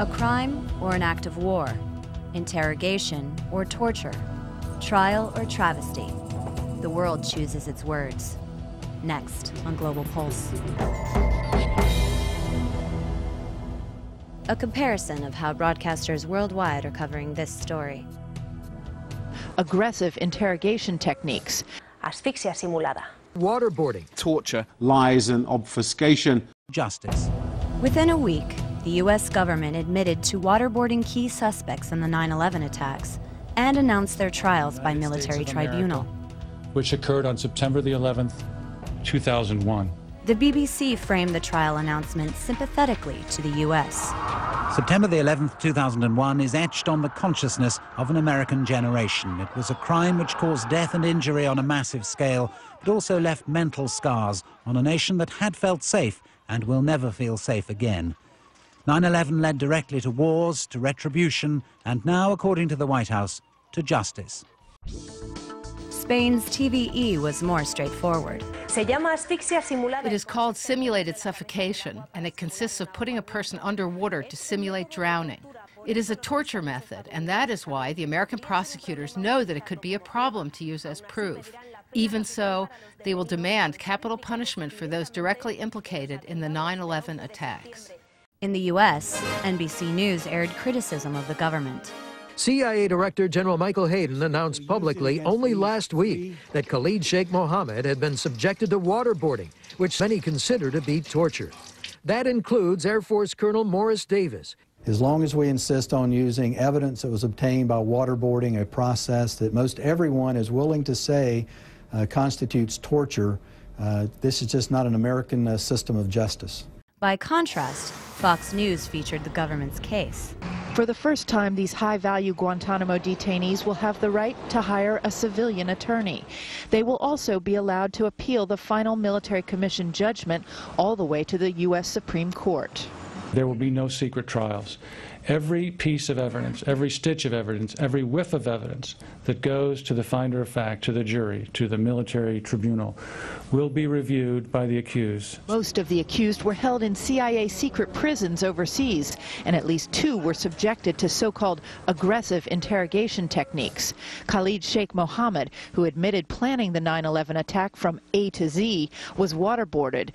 A crime or an act of war, interrogation or torture, trial or travesty. The world chooses its words. Next on Global Pulse. A comparison of how broadcasters worldwide are covering this story. Aggressive interrogation techniques. Asfixia simulada. Waterboarding. Torture. Lies and obfuscation. Justice. Within a week, the U.S. government admitted to waterboarding key suspects in the 9/11 attacks and announced their trials by military tribunal. America, which occurred on September the 11th, 2001. The BBC framed the trial announcement sympathetically to the U.S. September the 11th, 2001 is etched on the consciousness of an American generation. It was a crime which caused death and injury on a massive scale, but also left mental scars on a nation that had felt safe and will never feel safe again. 9/11 led directly to wars, to retribution, and now, according to the White House, to justice. Spain's TVE was more straightforward. It is called simulated suffocation, and it consists of putting a person underwater to simulate drowning. It is a torture method, and that is why the American prosecutors know that it could be a problem to use as proof. Even so, they will demand capital punishment for those directly implicated in the 9/11 attacks. In the U.S., NBC News aired criticism of the government. CIA Director General Michael Hayden announced publicly only last week that Khalid Sheikh Mohammed had been subjected to waterboarding, which many consider to be torture. That includes Air Force Colonel Morris Davis. As long as we insist on using evidence that was obtained by waterboarding, a process that most everyone is willing to say constitutes torture, this is just not an American system of justice. By contrast, Fox News featured the government's case. For the first time, these high-value Guantanamo detainees will have the right to hire a civilian attorney. They will also be allowed to appeal the final military commission judgment all the way to the U.S. Supreme Court. There will be no secret trials. Every piece of evidence, every stitch of evidence, every whiff of evidence that goes to the finder of fact, to the jury, to the military tribunal, will be reviewed by the accused. Most of the accused were held in CIA secret prisons overseas, and at least two were subjected to so-called aggressive interrogation techniques. Khalid Sheikh Mohammed, who admitted planning the 9/11 attack from A to Z, was waterboarded.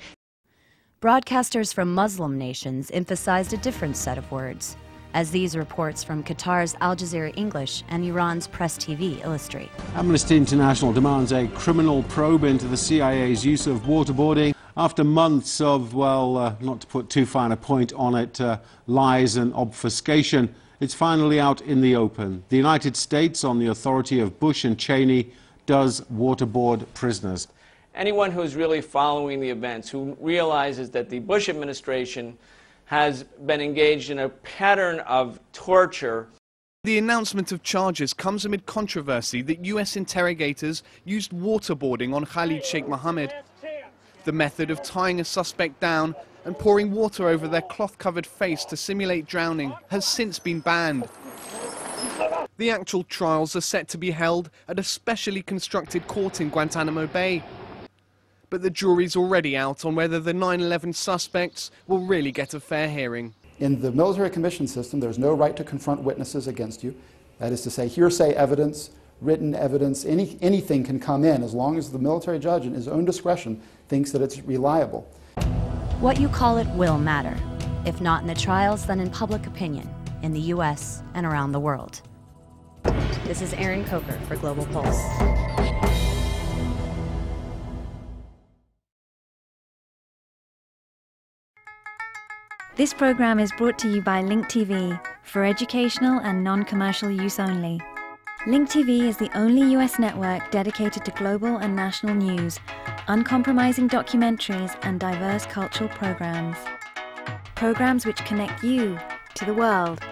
Broadcasters from Muslim nations emphasized a different set of words, as these reports from Qatar's Al Jazeera English and Iran's Press TV illustrate. Amnesty International demands a criminal probe into the CIA's use of waterboarding after months of, well, not to put too fine a point on it, lies and obfuscation. It's finally out in the open. The United States, on the authority of Bush and Cheney, does waterboard prisoners. Anyone who's really following the events, who realizes that the Bush administration has been engaged in a pattern of torture. The announcement of charges comes amid controversy that U.S. interrogators used waterboarding on Khalid Sheikh Mohammed, the method of tying a suspect down and pouring water over their cloth-covered face to simulate drowning has since been banned. The actual trials are set to be held at a specially constructed court in Guantanamo Bay. But the jury's already out on whether the 9/11 suspects will really get a fair hearing. In the military commission system, there's no right to confront witnesses against you. That is to say, hearsay evidence, written evidence, anything can come in as long as the military judge, in his own discretion, thinks that it's reliable. What you call it will matter. If not in the trials, then in public opinion, in the U.S. and around the world. This is Aaron Coker for Global Pulse. This program is brought to you by Link TV, for educational and non-commercial use only. Link TV is the only US network dedicated to global and national news, uncompromising documentaries and diverse cultural programs. Programs which connect you to the world.